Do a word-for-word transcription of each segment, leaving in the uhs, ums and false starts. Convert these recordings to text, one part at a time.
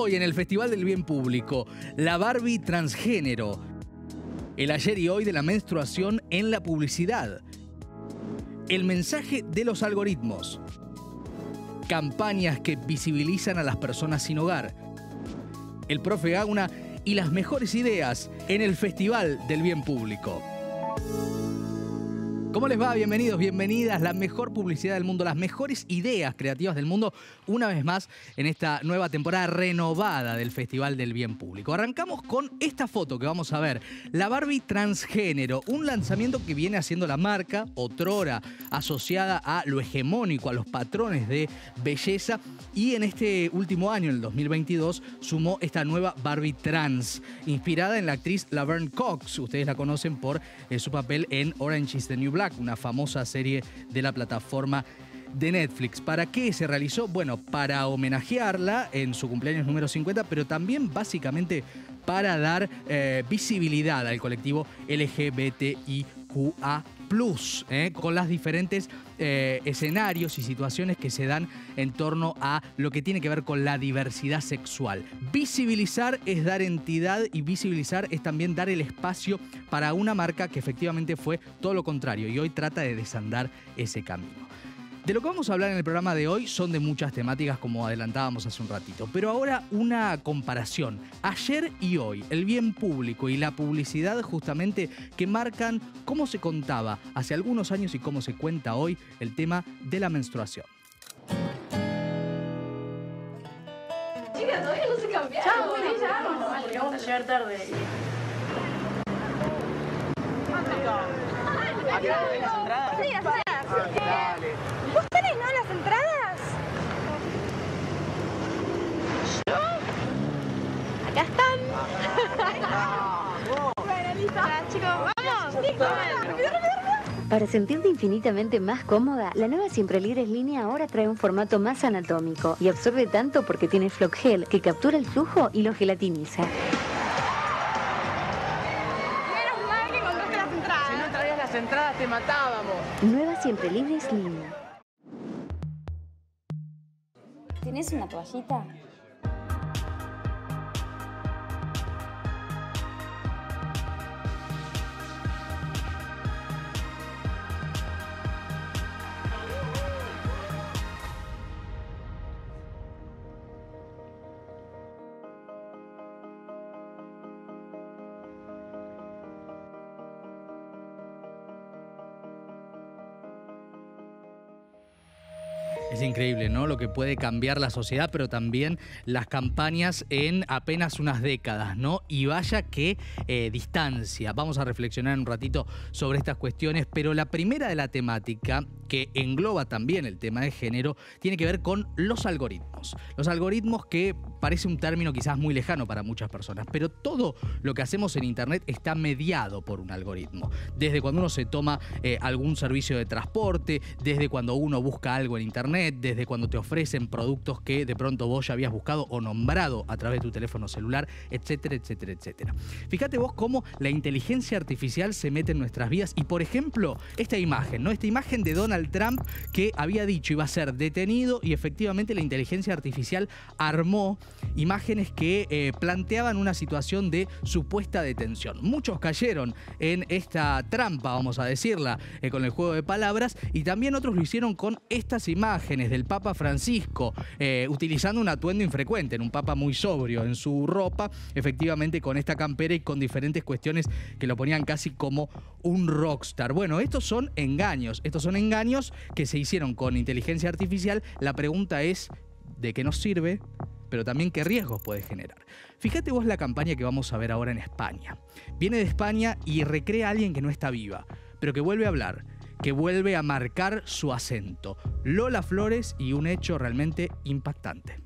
hoy en el Festival del Bien Público, la Barbie Transgénero, el ayer y hoy de la menstruación en la publicidad, el mensaje de los algoritmos, campañas que visibilizan a las personas sin hogar, el profe Gauna y las mejores ideas en el Festival del Bien Público. ¿Cómo les va? Bienvenidos, bienvenidas. La mejor publicidad del mundo, las mejores ideas creativas del mundo, una vez más en esta nueva temporada renovada del Festival del Bien Público. Arrancamos con esta foto que vamos a ver, la Barbie Transgénero, un lanzamiento que viene haciendo la marca, otrora asociada a lo hegemónico, a los patrones de belleza, y en este último año, en el dos mil veintidós, sumó esta nueva Barbie Trans, inspirada en la actriz Laverne Cox. Ustedes la conocen por eh, su papel en Orange is the New Black, una famosa serie de la plataforma de Netflix. ¿Para qué se realizó? Bueno, para homenajearla en su cumpleaños número cincuenta, pero también básicamente para dar eh, visibilidad al colectivo L G B T I Q A, ¿eh? Con las diferentes eh, escenarios y situaciones que se dan en torno a lo que tiene que ver con la diversidad sexual. Visibilizar es dar entidad, y visibilizar es también dar el espacio para una marca que efectivamente fue todo lo contrario y hoy trata de desandar ese camino. De lo que vamos a hablar en el programa de hoy son de muchas temáticas, como adelantábamos hace un ratito. Pero ahora una comparación. Ayer y hoy, el bien público y la publicidad justamente que marcan cómo se contaba hace algunos años y cómo se cuenta hoy el tema de la menstruación. Chicas, todavía no se cambiaron. Chao, bueno, ya vamos. Vale, vamos a llegar tarde. ¿Acá tenés entradas? Sí, o sea, ah, que... dale. ¿Vos tenés, no, las entradas? ¿Yo? Acá están. Ah, no, no. Bueno, listo. Ya, chicos, vamos. Sí, Para sentirte infinitamente más cómoda, la nueva Siempre Libre en línea ahora trae un formato más anatómico y absorbe tanto porque tiene Flock Gel, que captura el flujo y lo gelatiniza. Entradas te matábamos. Nueva Siempre Libre es línea. ¿Tenés una toallita? Es increíble, ¿no? Lo que puede cambiar la sociedad, pero también las campañas en apenas unas décadas, ¿no? Y vaya que eh, distancia. Vamos a reflexionar un ratito sobre estas cuestiones, pero la primera de la temática, que engloba también el tema de género, tiene que ver con los algoritmos. Los algoritmos, que parece un término quizás muy lejano para muchas personas, pero todo lo que hacemos en Internet está mediado por un algoritmo. Desde cuando uno se toma eh, algún servicio de transporte, desde cuando uno busca algo en Internet, desde cuando te ofrecen productos que de pronto vos ya habías buscado o nombrado a través de tu teléfono celular, etcétera, etcétera, etcétera. Fíjate vos cómo la inteligencia artificial se mete en nuestras vidas y, por ejemplo, esta imagen, ¿no? Esta imagen de Donald Trump, que había dicho iba a ser detenido, y efectivamente la inteligencia artificial armó imágenes que eh, planteaban una situación de supuesta detención. Muchos cayeron en esta trampa, vamos a decirla, eh, con el juego de palabras, y también otros lo hicieron con estas imágenes del Papa Francisco, eh, utilizando un atuendo infrecuente, en un Papa muy sobrio en su ropa, efectivamente con esta campera y con diferentes cuestiones que lo ponían casi como un rockstar. Bueno, estos son engaños, estos son engaños que se hicieron con inteligencia artificial. La pregunta es, ¿de qué nos sirve? Pero también, ¿qué riesgos puede generar? Fíjate vos la campaña que vamos a ver ahora en España. Viene de España y recrea a alguien que no está viva, pero que vuelve a hablar, que vuelve a marcar su acento. Lola Flores y un hecho realmente impactante.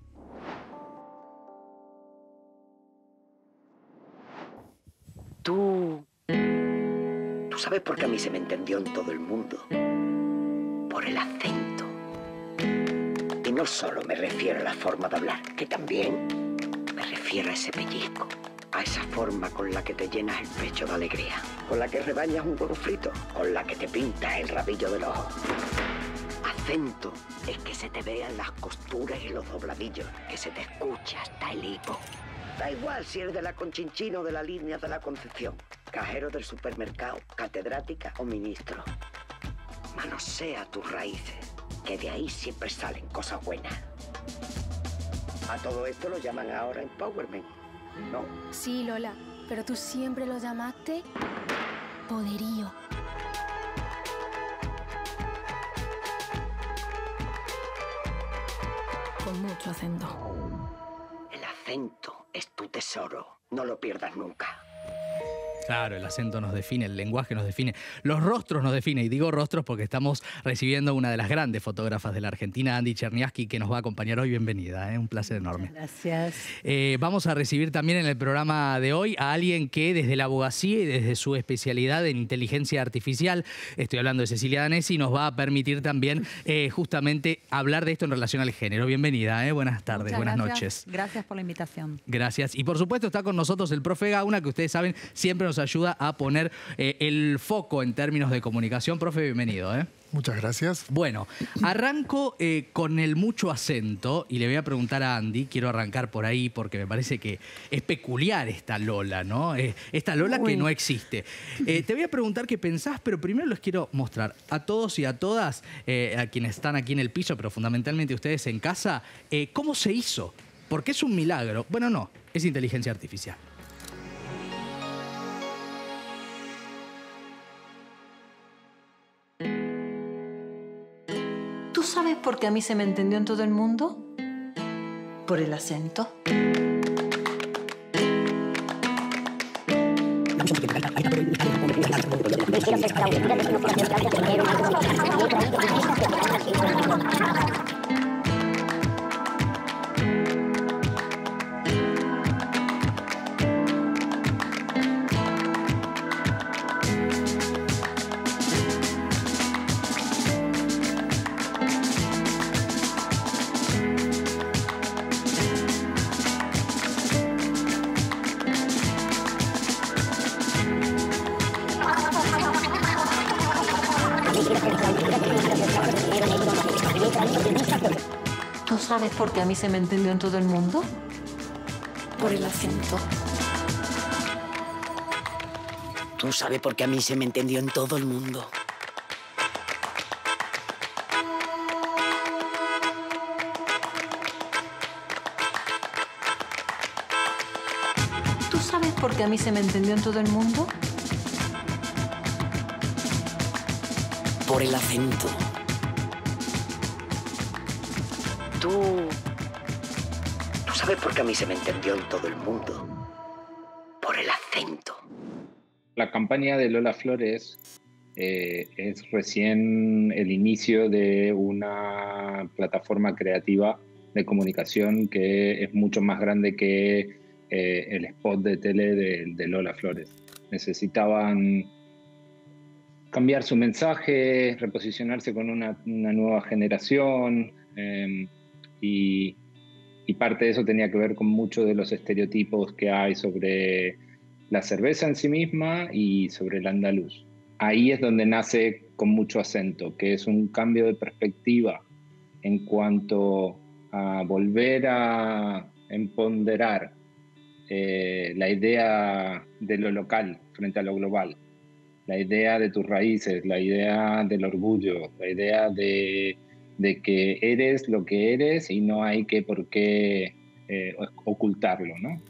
Tú... Tú sabes por qué a mí se me entendió en todo el mundo. Por el acento. Y no solo me refiero a la forma de hablar, que también me refiero a ese pellizco, a esa forma con la que te llenas el pecho de alegría, con la que rebañas un huevo frito, con la que te pintas el rabillo del ojo. acento es que se te vean las costuras y los dobladillos, que se te escuche hasta el hipo. Da igual si eres de la Conchinchina o de la Línea de la Concepción, cajero del supermercado, catedrática o ministro. Manosea tus raíces, que de ahí siempre salen cosas buenas. A todo esto lo llaman ahora empowerment, ¿no? Sí, Lola, pero tú siempre lo llamaste poderío. Con mucho acento. El acento es tu tesoro, no lo pierdas nunca. Claro, el acento nos define, el lenguaje nos define, los rostros nos define. Y digo rostros porque estamos recibiendo a una de las grandes fotógrafas de la Argentina, Andy Cherniaski, que nos va a acompañar hoy. Bienvenida, ¿eh? Un placer enorme. Muchas gracias. Eh, vamos a recibir también en el programa de hoy a alguien que desde la abogacía y desde su especialidad en inteligencia artificial, estoy hablando de Cecilia Danesi, nos va a permitir también eh, justamente hablar de esto en relación al género. Bienvenida, ¿eh? Buenas tardes, Muchas buenas gracias. noches. Gracias por la invitación. Gracias. Y por supuesto está con nosotros el profe Gauna, que ustedes saben, siempre nos nos ayuda a poner eh, el foco en términos de comunicación. Profe, bienvenido. ¿eh? Muchas gracias. Bueno, arranco eh, con el mucho acento y le voy a preguntar a Andy, quiero arrancar por ahí porque me parece que es peculiar esta Lola, ¿no? Eh, esta Lola Uy. que no existe. Eh, te voy a preguntar qué pensás, pero primero les quiero mostrar a todos y a todas, eh, a quienes están aquí en el piso, pero fundamentalmente ustedes en casa, eh, ¿cómo se hizo? Porque es un milagro. Bueno, no, es inteligencia artificial. ¿Sabes por qué a mí se me entendió en todo el mundo? Por el acento. ¿Sabes por qué a mí se me entendió en todo el mundo? Por el acento. Tú sabes por qué a mí se me entendió en todo el mundo. ¿Tú sabes por qué a mí se me entendió en todo el mundo? Por el acento. Tú... ¿Tú sabes por qué a mí se me entendió en todo el mundo? Por el acento. La campaña de Lola Flores eh, es recién el inicio de una plataforma creativa de comunicación que es mucho más grande que eh, el spot de tele de, de Lola Flores. Necesitaban cambiar su mensaje, reposicionarse con una, una nueva generación... Eh, Y, y parte de eso tenía que ver con muchos de los estereotipos que hay sobre la cerveza en sí misma y sobre el andaluz. Ahí es donde nace Con mucho acento, que es un cambio de perspectiva en cuanto a volver a empoderar eh, la idea de lo local frente a lo global, la idea de tus raíces, la idea del orgullo, la idea de... de que eres lo que eres y no hay que por qué eh, ocultarlo, ¿no?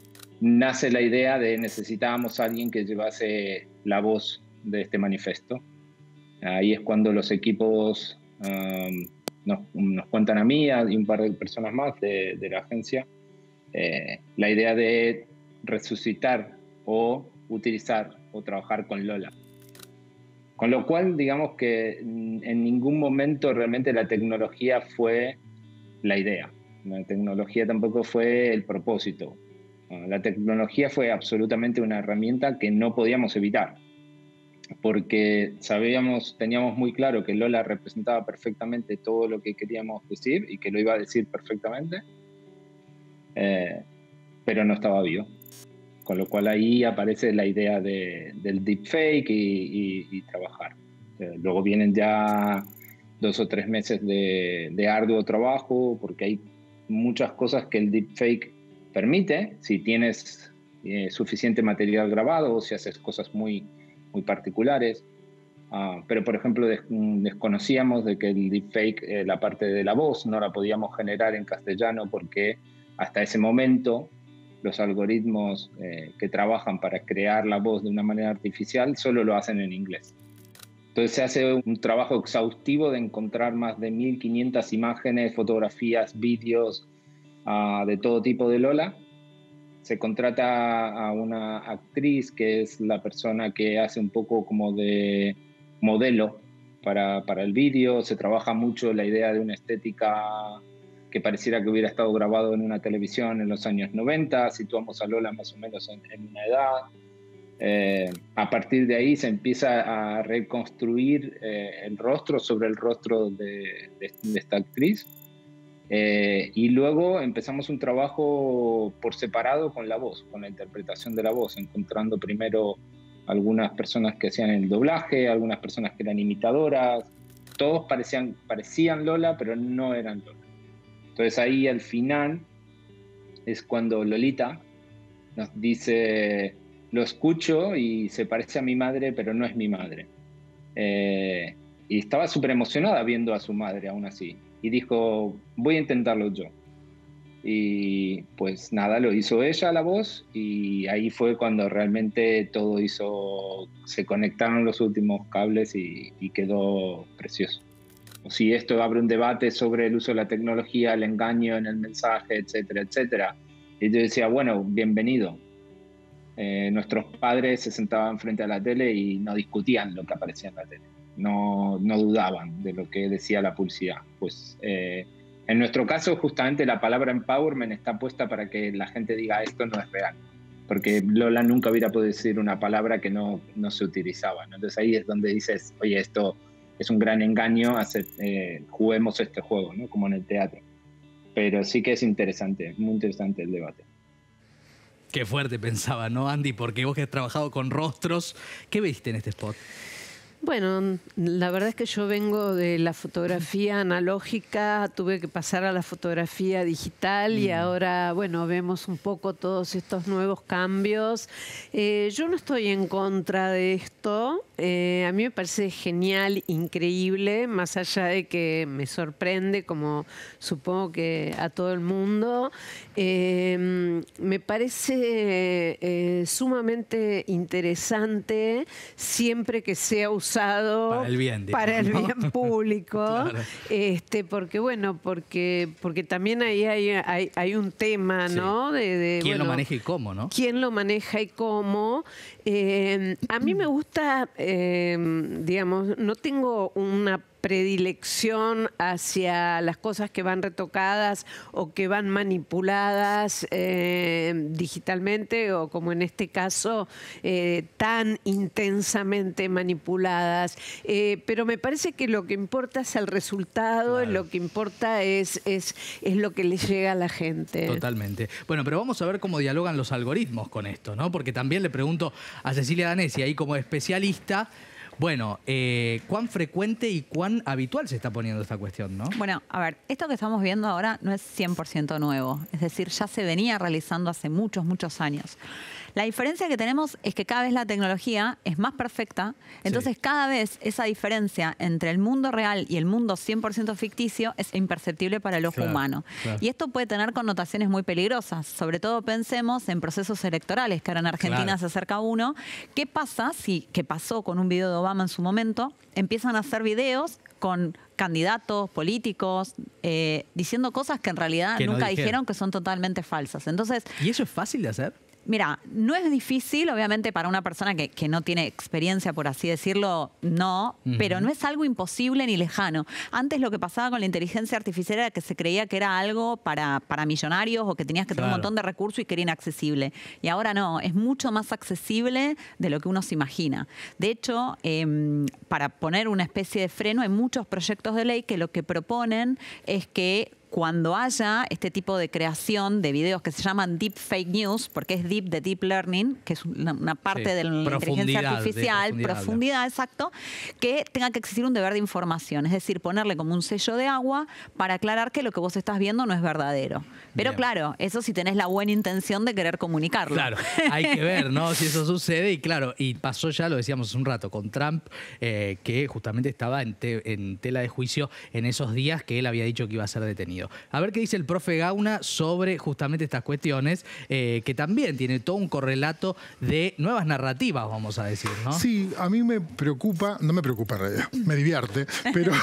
Nace la idea de necesitábamos a alguien que llevase la voz de este manifiesto. Ahí es cuando los equipos um, nos, nos cuentan a mí y un par de personas más de, de la agencia eh, la idea de resucitar o utilizar o trabajar con Lola. Con lo cual, digamos que en ningún momento realmente la tecnología fue la idea. La tecnología tampoco fue el propósito. La tecnología fue absolutamente una herramienta que no podíamos evitar. Porque sabíamos, teníamos muy claro que Lola representaba perfectamente todo lo que queríamos decir y que lo iba a decir perfectamente. Eh, pero no estaba vivo. Con lo cual ahí aparece la idea de, del deepfake y, y, y trabajar. Eh, luego vienen ya dos o tres meses de, de arduo trabajo, porque hay muchas cosas que el deepfake permite, si tienes eh, suficiente material grabado, o si haces cosas muy, muy particulares. Uh, pero, por ejemplo, des desconocíamos de que el deepfake, eh, la parte de la voz, no la podíamos generar en castellano porque hasta ese momento los algoritmos eh, que trabajan para crear la voz de una manera artificial solo lo hacen en inglés. Entonces se hace un trabajo exhaustivo de encontrar más de mil quinientas imágenes, fotografías, vídeos uh, de todo tipo de Lola. Se contrata a una actriz que es la persona que hace un poco como de modelo para, para el vídeo. Se trabaja mucho la idea de una estética que pareciera que hubiera estado grabado en una televisión en los años noventa. Situamos a Lola más o menos en, en una edad. Eh, a partir de ahí se empieza a reconstruir eh, el rostro sobre el rostro de, de, de esta actriz. Eh, y luego empezamos un trabajo por separado con la voz, con la interpretación de la voz, encontrando primero algunas personas que hacían el doblaje, algunas personas que eran imitadoras. Todos parecían, parecían Lola, pero no eran Lola. Entonces ahí al final es cuando Lolita nos dice, lo escucho y se parece a mi madre, pero no es mi madre. Eh, y estaba súper emocionada viendo a su madre aún así. Y dijo, voy a intentarlo yo. Y pues nada, lo hizo ella la voz y ahí fue cuando realmente todo hizo, se conectaron los últimos cables y, y quedó precioso. Si esto abre un debate sobre el uso de la tecnología, el engaño en el mensaje, etcétera, etcétera. Y yo decía, bueno, bienvenido. Eh, nuestros padres se sentaban frente a la tele y no discutían lo que aparecía en la tele. No, no dudaban de lo que decía la publicidad. Pues, eh, en nuestro caso, justamente la palabra empowerment está puesta para que la gente diga esto no es real. Porque Lola nunca hubiera podido decir una palabra que no, no se utilizaba, ¿no? Entonces ahí es donde dices, oye, esto es un gran engaño, hacer, eh, juguemos este juego, ¿no? Como en el teatro. Pero sí que es interesante, es muy interesante el debate. Qué fuerte pensaba, ¿no, Andy? Porque vos que has trabajado con rostros, ¿qué viste en este spot? Bueno, la verdad es que yo vengo de la fotografía analógica, tuve que pasar a la fotografía digital y ahora, bueno, vemos un poco todos estos nuevos cambios. Eh, yo no estoy en contra de esto. Eh, a mí me parece genial, increíble, más allá de que me sorprende, como supongo que a todo el mundo. Eh, me parece eh, sumamente interesante siempre que sea usado para el bien, digamos, para el bien público, ¿no? Claro. Este, porque bueno, porque porque también ahí hay, hay, hay un tema, sí, ¿no? De, de quién bueno, lo maneja y cómo, ¿no? Quién lo maneja y cómo. Eh, a mí me gusta, eh, digamos, no tengo una predilección hacia las cosas que van retocadas o que van manipuladas eh, digitalmente o, como en este caso, eh, tan intensamente manipuladas. Eh, pero me parece que lo que importa es el resultado, claro, lo que importa es, es, es lo que le llega a la gente. Totalmente. Bueno, pero vamos a ver cómo dialogan los algoritmos con esto, ¿no? Porque también le pregunto a Cecilia Danesi, ahí como especialista, bueno, eh, ¿cuán frecuente y cuán habitual se está poniendo esta cuestión, no? Bueno, a ver, esto que estamos viendo ahora no es cien por ciento nuevo. Es decir, ya se venía realizando hace muchos, muchos años. La diferencia que tenemos es que cada vez la tecnología es más perfecta. Entonces, sí, cada vez esa diferencia entre el mundo real y el mundo cien por ciento ficticio es imperceptible para el ojo, claro, humano. Claro. Y esto puede tener connotaciones muy peligrosas. Sobre todo pensemos en procesos electorales, que ahora en Argentina, claro, se acerca uno. ¿Qué pasa si, qué pasó con un video de Obama en su momento? Empiezan a hacer videos con candidatos, políticos, eh, diciendo cosas que en realidad que nunca no dijeron. dijeron, que son totalmente falsas. Entonces, ¿y eso es fácil de hacer? Mira, no es difícil, obviamente, para una persona que, que no tiene experiencia, por así decirlo, no, uh-huh, pero no es algo imposible ni lejano. Antes lo que pasaba con la inteligencia artificial era que se creía que era algo para, para millonarios o que tenías que, claro, tener un montón de recursos y que era inaccesible. Y ahora no, es mucho más accesible de lo que uno se imagina. De hecho, eh, para poner una especie de freno, hay muchos proyectos de ley que lo que proponen es que cuando haya este tipo de creación de videos que se llaman Deep Fake News, porque es Deep de Deep Learning, que es una, una parte sí, de la inteligencia artificial, profundidad, profundidad, exacto, que tenga que existir un deber de información, es decir, ponerle como un sello de agua para aclarar que lo que vos estás viendo no es verdadero. Pero bien, claro, eso si tenés la buena intención de querer comunicarlo. Claro, hay que ver, ¿no? Si eso sucede, y claro, y pasó ya, lo decíamos hace un rato, con Trump, eh, que justamente estaba en, te, en tela de juicio en esos días que él había dicho que iba a ser detenido. A ver qué dice el profe Gauna sobre justamente estas cuestiones, eh, que también tiene todo un correlato de nuevas narrativas, vamos a decir, ¿no? Sí, a mí me preocupa, no me preocupa en realidad, me divierte, pero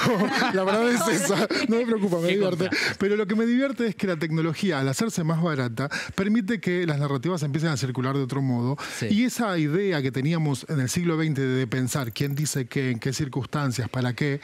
la verdad es esa, no me preocupa, me divierte, pero lo que me divierte es que la tecnología, al hacerse más barata, permite que las narrativas empiecen a circular de otro modo, sí, y esa idea que teníamos en el siglo veinte de pensar quién dice qué, en qué circunstancias, para qué,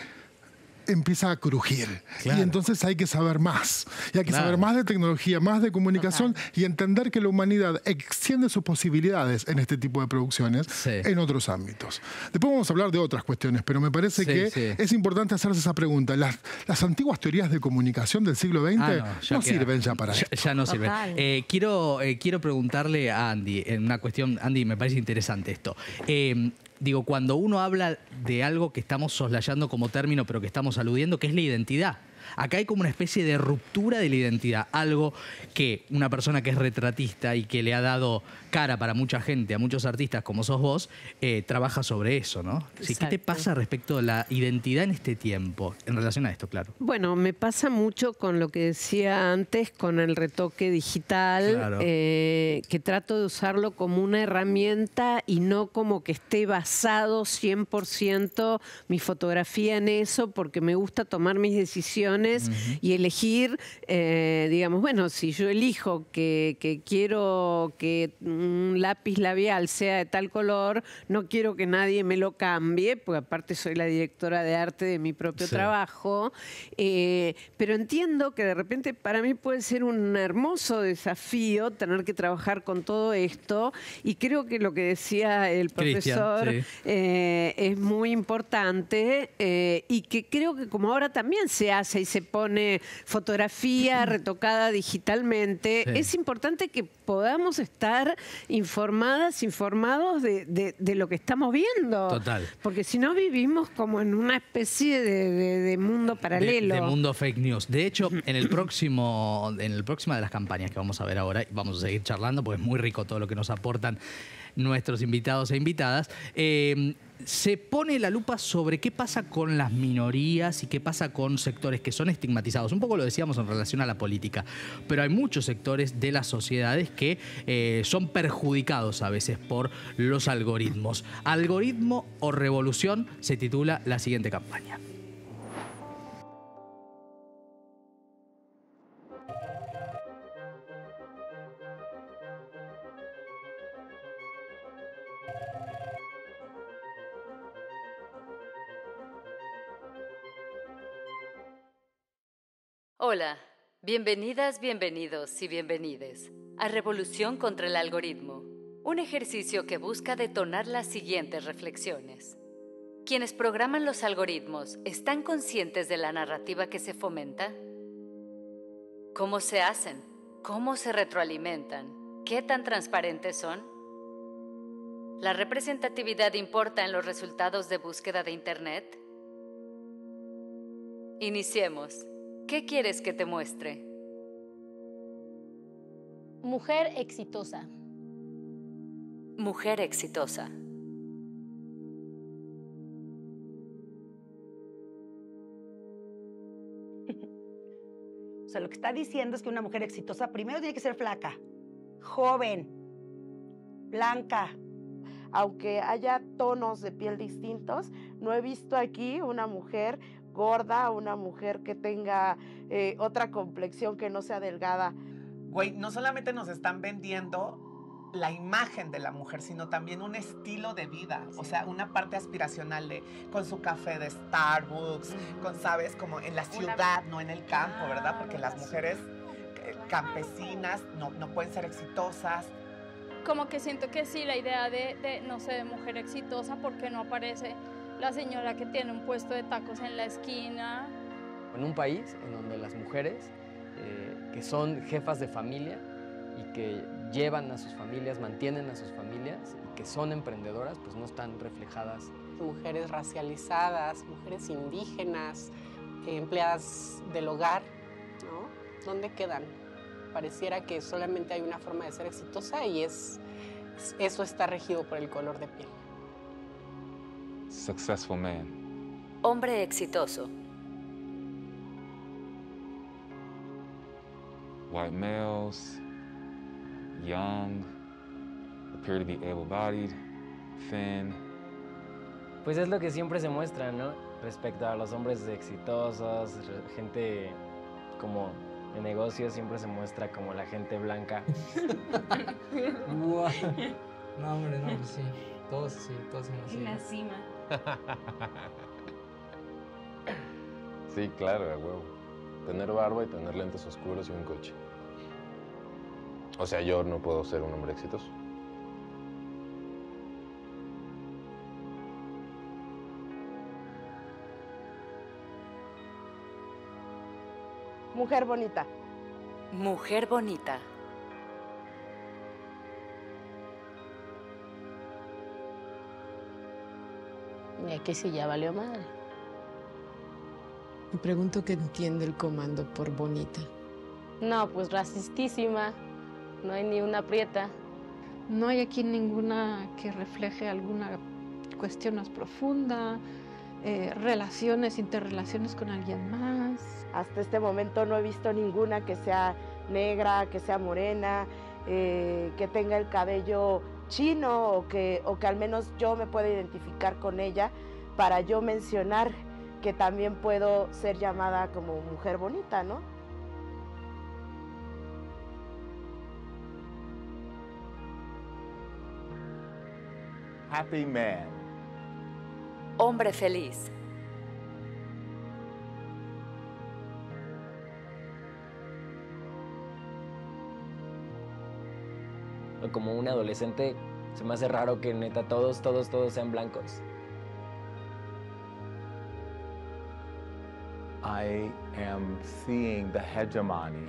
empieza a crujir. Claro. Y entonces hay que saber más. Y hay que claro. saber más de tecnología, más de comunicación, claro, y entender que la humanidad extiende sus posibilidades en este tipo de producciones, sí, en otros ámbitos. Después vamos a hablar de otras cuestiones, pero me parece sí, que sí. es importante hacerse esa pregunta. Las, las antiguas teorías de comunicación del siglo veinte ah, no, ya no sirven ya para ya, esto. Ya no sirven. Eh, quiero, eh, quiero preguntarle a Andy, en una cuestión, Andy, me parece interesante esto. Eh, Digo, cuando uno habla de algo que estamos soslayando como término, pero que estamos aludiendo, que es la identidad. Acá hay como una especie de ruptura de la identidad. Algo que una persona que es retratista y que le ha dado cara para mucha gente, a muchos artistas como sos vos, eh, trabaja sobre eso, ¿no? Sí, ¿qué te pasa respecto a la identidad en este tiempo? En relación a esto, claro. Bueno, me pasa mucho con lo que decía antes, con el retoque digital, claro, eh, que trato de usarlo como una herramienta y no como que esté basado cien por ciento mi fotografía en eso, porque me gusta tomar mis decisiones. Uh-huh. Y elegir, eh, digamos, bueno, si yo elijo que, que quiero que un lápiz labial sea de tal color, no quiero que nadie me lo cambie, porque aparte soy la directora de arte de mi propio sí. trabajo, eh, pero entiendo que de repente para mí puede ser un hermoso desafío tener que trabajar con todo esto, y creo que lo que decía el profesor Christian, sí. eh, es muy importante, eh, y que creo que como ahora también se hace y se pone fotografía retocada digitalmente, sí. es importante que podamos estar informadas, informados de, de, de lo que estamos viendo. Total. Porque si no vivimos como en una especie de, de, de mundo paralelo. De, de mundo fake news. De hecho, en el próximo, en el próximo de las campañas que vamos a ver ahora, vamos a seguir charlando porque es muy rico todo lo que nos aportan nuestros invitados e invitadas, eh, se pone la lupa sobre qué pasa con las minorías y qué pasa con sectores que son estigmatizados. Un poco lo decíamos en relación a la política, pero hay muchos sectores de las sociedades que eh, son perjudicados a veces por los algoritmos. Algoritmo o revolución se titula la siguiente campaña. Hola, bienvenidas, bienvenidos y bienvenides a Revolución contra el Algoritmo, un ejercicio que busca detonar las siguientes reflexiones. ¿Quienes programan los algoritmos están conscientes de la narrativa que se fomenta? ¿Cómo se hacen? ¿Cómo se retroalimentan? ¿Qué tan transparentes son? ¿La representatividad importa en los resultados de búsqueda de Internet? Iniciemos. ¿Qué quieres que te muestre? Mujer exitosa. Mujer exitosa. O sea, lo que está diciendo es que una mujer exitosa primero tiene que ser flaca, joven, blanca. Aunque haya tonos de piel distintos, no he visto aquí una mujer gorda, una mujer que tenga eh, otra complexión que no sea delgada. Güey, no solamente nos están vendiendo la imagen de la mujer, sino también un estilo de vida. Sí. O sea, una parte aspiracional de con su café de Starbucks, mm. con, ¿sabes? Como en la ciudad, una... no en el campo, ah, ¿verdad? Porque las mujeres eh, campesinas no, no pueden ser exitosas. Como que siento que sí, la idea de, de no sé, de mujer exitosa, porque no aparece la señora que tiene un puesto de tacos en la esquina. En un país en donde las mujeres eh, que son jefas de familia y que llevan a sus familias, mantienen a sus familias y que son emprendedoras, pues no están reflejadas. Mujeres racializadas, mujeres indígenas, eh, empleadas del hogar, ¿no? ¿Dónde quedan? Pareciera que solamente hay una forma de ser exitosa y es, eso está regido por el color de piel. Successful man. Hombre exitoso. White males, young, appear to be able-bodied, thin. Pues es lo que siempre se muestra, ¿no? Respecto a los hombres exitosos, gente como de negocios, siempre se muestra como la gente blanca. Wow. No, hombre, no, sí. Todos sí, todos somos así. En la cima. Sí, claro, a huevo. Tener barba y tener lentes oscuros y un coche. O sea, yo no puedo ser un hombre exitoso. Mujer bonita. Mujer bonita. Y aquí sí ya valió madre. Me pregunto qué entiende el comando por bonita. No, pues racistísima. No hay ni una prieta. No hay aquí ninguna que refleje alguna cuestión más profunda, eh, relaciones, interrelaciones con alguien más. Hasta este momento no he visto ninguna que sea negra, que sea morena, eh, que tenga el cabello chino o que, o que al menos yo me pueda identificar con ella para yo mencionar que también puedo ser llamada como mujer bonita, ¿no? Happy man. Hombre feliz. Como un adolescente, se me hace raro que neta todos, todos, todos sean blancos. I am seeing the hegemony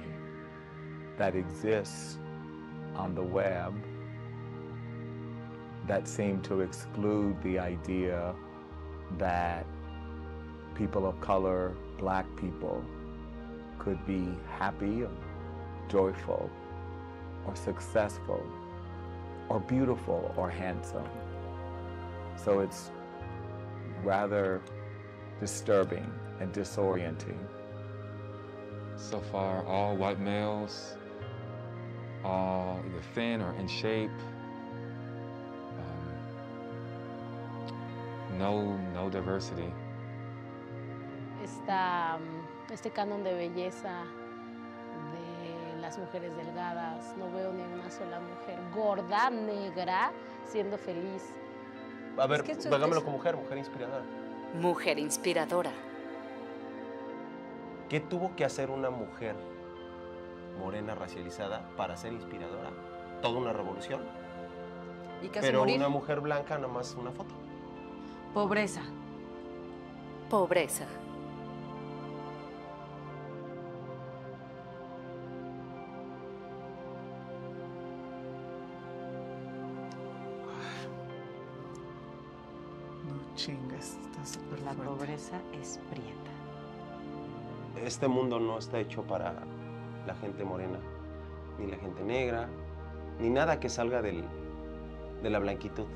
that exists on the web that seem to exclude the idea that people of color, black people, could be happy or joyful or successful or beautiful or handsome. So it's rather disturbing and disorienting. So far, all white males, all either thin or in shape. Um, no, no diversity. Esta, este canon de belleza de las mujeres delgadas, no veo ni una sola mujer gorda, negra, siendo feliz. A ver, es que vágamelo con mujer, mujer inspiradora. Mujer inspiradora. ¿Qué tuvo que hacer una mujer morena racializada para ser inspiradora? Toda una revolución. ¿Y casi pero morir? Una mujer blanca, nomás una foto. Pobreza. Pobreza. No chingas, estás súper fuerte. La pobreza es prieta. Este mundo no está hecho para la gente morena, ni la gente negra, ni nada que salga del, de la blanquitud.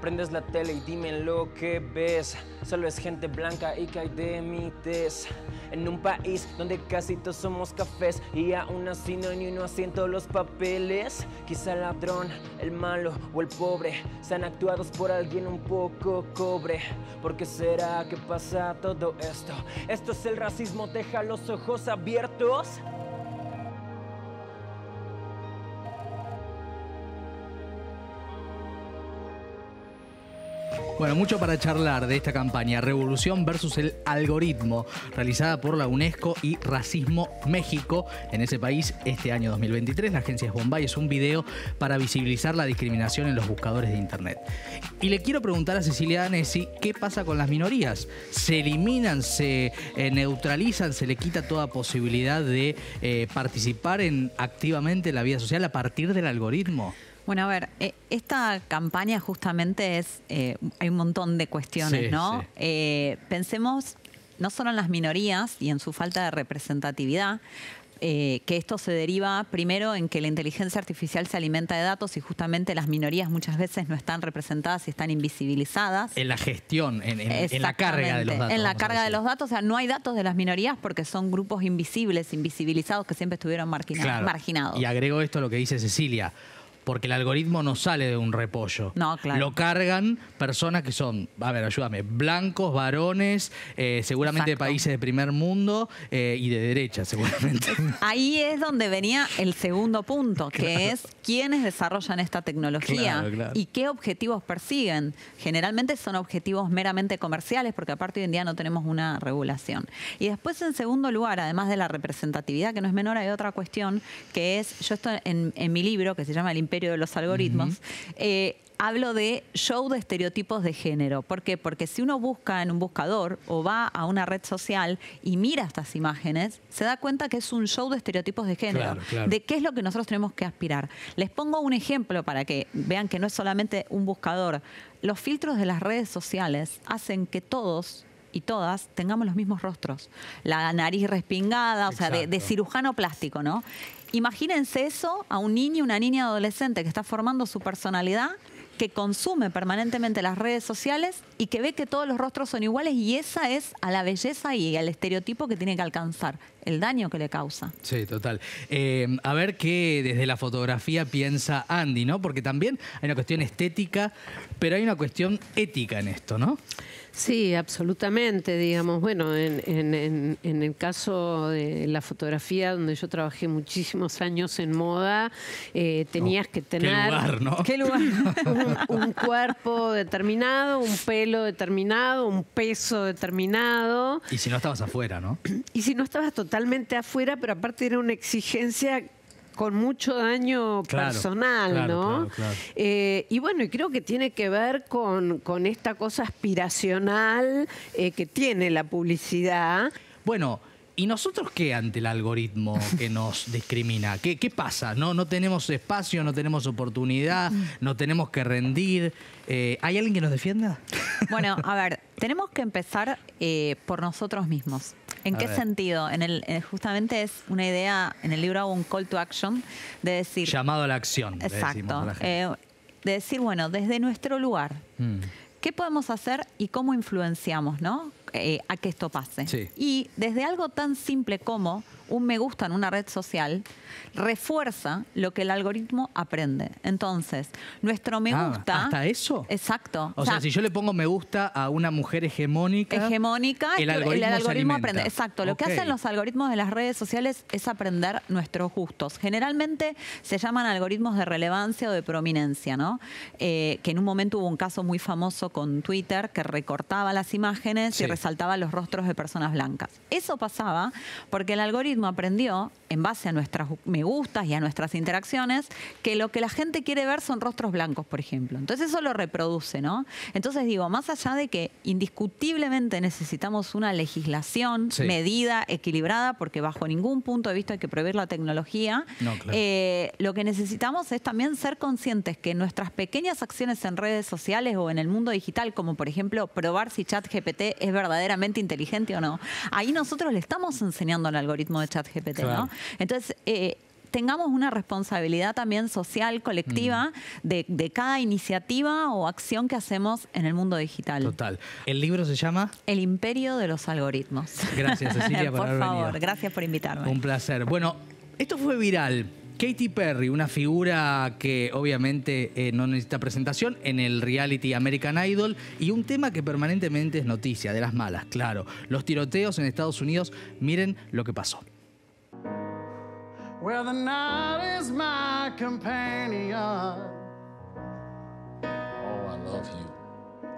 Prendes la tele y dime lo que ves. Solo es gente blanca y cae de mi tez. En un país donde casi todos somos cafés y aún así no hay ni uno asiento los papeles. Quizá el ladrón, el malo o el pobre sean actuados por alguien un poco cobre. ¿Por qué será que pasa todo esto? Esto es el racismo, deja los ojos abiertos. Bueno, mucho para charlar de esta campaña, Revolución versus el Algoritmo, realizada por la UNESCO y Racismo México en ese país este año dos mil veintitrés. La agencia Esbombay es un video para visibilizar la discriminación en los buscadores de Internet. Y le quiero preguntar a Cecilia Danesi, ¿qué pasa con las minorías? ¿Se eliminan, se eh, neutralizan, se le quita toda posibilidad de eh, participar en, activamente en la vida social a partir del algoritmo? Bueno, a ver, esta campaña justamente es, eh, hay un montón de cuestiones, sí, ¿no? Sí. Eh, pensemos no solo en las minorías y en su falta de representatividad, eh, que esto se deriva primero en que la inteligencia artificial se alimenta de datos y justamente las minorías muchas veces no están representadas y están invisibilizadas. En la gestión, en, en, en la carga de los datos. En la carga de los datos, o sea, no hay datos de las minorías porque son grupos invisibles, invisibilizados que siempre estuvieron marginados. Claro. marginados. Y agrego esto a lo que dice Cecilia. Porque el algoritmo no sale de un repollo. No, claro. Lo cargan personas que son, a ver, ayúdame, blancos, varones, eh, seguramente Exacto. de países de primer mundo eh, y de derecha, seguramente. Ahí es donde venía el segundo punto, que claro. es quiénes desarrollan esta tecnología claro, claro. y qué objetivos persiguen. Generalmente son objetivos meramente comerciales, porque aparte hoy en día no tenemos una regulación. Y después, en segundo lugar, además de la representatividad, que no es menor, hay otra cuestión, que es, yo estoy en, en mi libro, que se llama El Imperio de los Algoritmos, uh-huh. eh, hablo de show de estereotipos de género. ¿Por qué? Porque si uno busca en un buscador o va a una red social y mira estas imágenes, se da cuenta que es un show de estereotipos de género, claro, claro. de qué es lo que nosotros tenemos que aspirar. Les pongo un ejemplo para que vean que no es solamente un buscador. Los filtros de las redes sociales hacen que todos y todas tengamos los mismos rostros. La nariz respingada, Exacto. o sea, de, de cirujano plástico, ¿no? Imagínense eso a un niño, una niña adolescente que está formando su personalidad, que consume permanentemente las redes sociales y que ve que todos los rostros son iguales, y esa es a la belleza y al estereotipo que tiene que alcanzar, el daño que le causa. Sí, total. Eh, a ver qué desde la fotografía piensa Andy, ¿no? Porque también hay una cuestión estética, pero hay una cuestión ética en esto, ¿no? Sí, absolutamente, digamos. Bueno, en, en, en el caso de la fotografía, donde yo trabajé muchísimos años en moda, eh, tenías no, que tener... ¿Qué lugar, no? ¿Qué lugar? un, un cuerpo determinado, un pelo determinado, un peso determinado. Y si no estabas afuera, ¿no? Y si no estabas totalmente afuera, pero aparte era una exigencia con mucho daño claro, personal, claro, ¿no? Claro, claro. Eh, y bueno, y creo que tiene que ver con, con esta cosa aspiracional eh, que tiene la publicidad. Bueno, ¿y nosotros qué ante el algoritmo que nos discrimina? ¿Qué, qué pasa? ¿No? No tenemos espacio, no tenemos oportunidad, no tenemos que rendir. Eh, ¿Hay alguien que nos defienda? Bueno, a ver, tenemos que empezar eh, por nosotros mismos. ¿En qué sentido? En el, en justamente es una idea, en el libro hago un call to action, de decir... Llamado a la acción. Exacto. La eh, de decir, bueno, desde nuestro lugar, mm. ¿qué podemos hacer y cómo influenciamos, ¿no? Eh, a que esto pase? Sí. Y desde algo tan simple como un me gusta en una red social refuerza lo que el algoritmo aprende. Entonces, nuestro me ah, gusta... ¿Hasta eso? Exacto. O, o sea, sea, si yo le pongo me gusta a una mujer hegemónica... Hegemónica, el algoritmo, el algoritmo aprende. Exacto. Lo okay. que hacen los algoritmos de las redes sociales es aprender nuestros gustos. Generalmente se llaman algoritmos de relevancia o de prominencia, ¿no? Eh, que en un momento hubo un caso muy famoso con Twitter que recortaba las imágenes sí. y resaltaba los rostros de personas blancas. Eso pasaba porque el algoritmo aprendió, en base a nuestras me gustas y a nuestras interacciones, que lo que la gente quiere ver son rostros blancos, por ejemplo. Entonces eso lo reproduce, ¿no? Entonces digo, más allá de que indiscutiblemente necesitamos una legislación sí. medida, equilibrada, porque bajo ningún punto de vista hay que prohibir la tecnología, no, claro. eh, lo que necesitamos es también ser conscientes que nuestras pequeñas acciones en redes sociales o en el mundo digital, como por ejemplo probar si ChatGPT es verdaderamente inteligente o no, ahí nosotros le estamos enseñando al algoritmo de ChatGPT, claro. ¿no? Entonces, eh, tengamos una responsabilidad también social, colectiva, mm. de, de cada iniciativa o acción que hacemos en el mundo digital. Total. ¿El libro se llama? El Imperio de los Algoritmos. Gracias, Cecilia, por, por haber favor, venido. Por favor, gracias por invitarme. Un placer. Bueno, esto fue viral. Katy Perry, una figura que obviamente eh, no necesita presentación en el reality American Idol, y un tema que permanentemente es noticia, de las malas, claro. Los tiroteos en Estados Unidos, miren lo que pasó. Well, the night is my companion. Oh, I love you.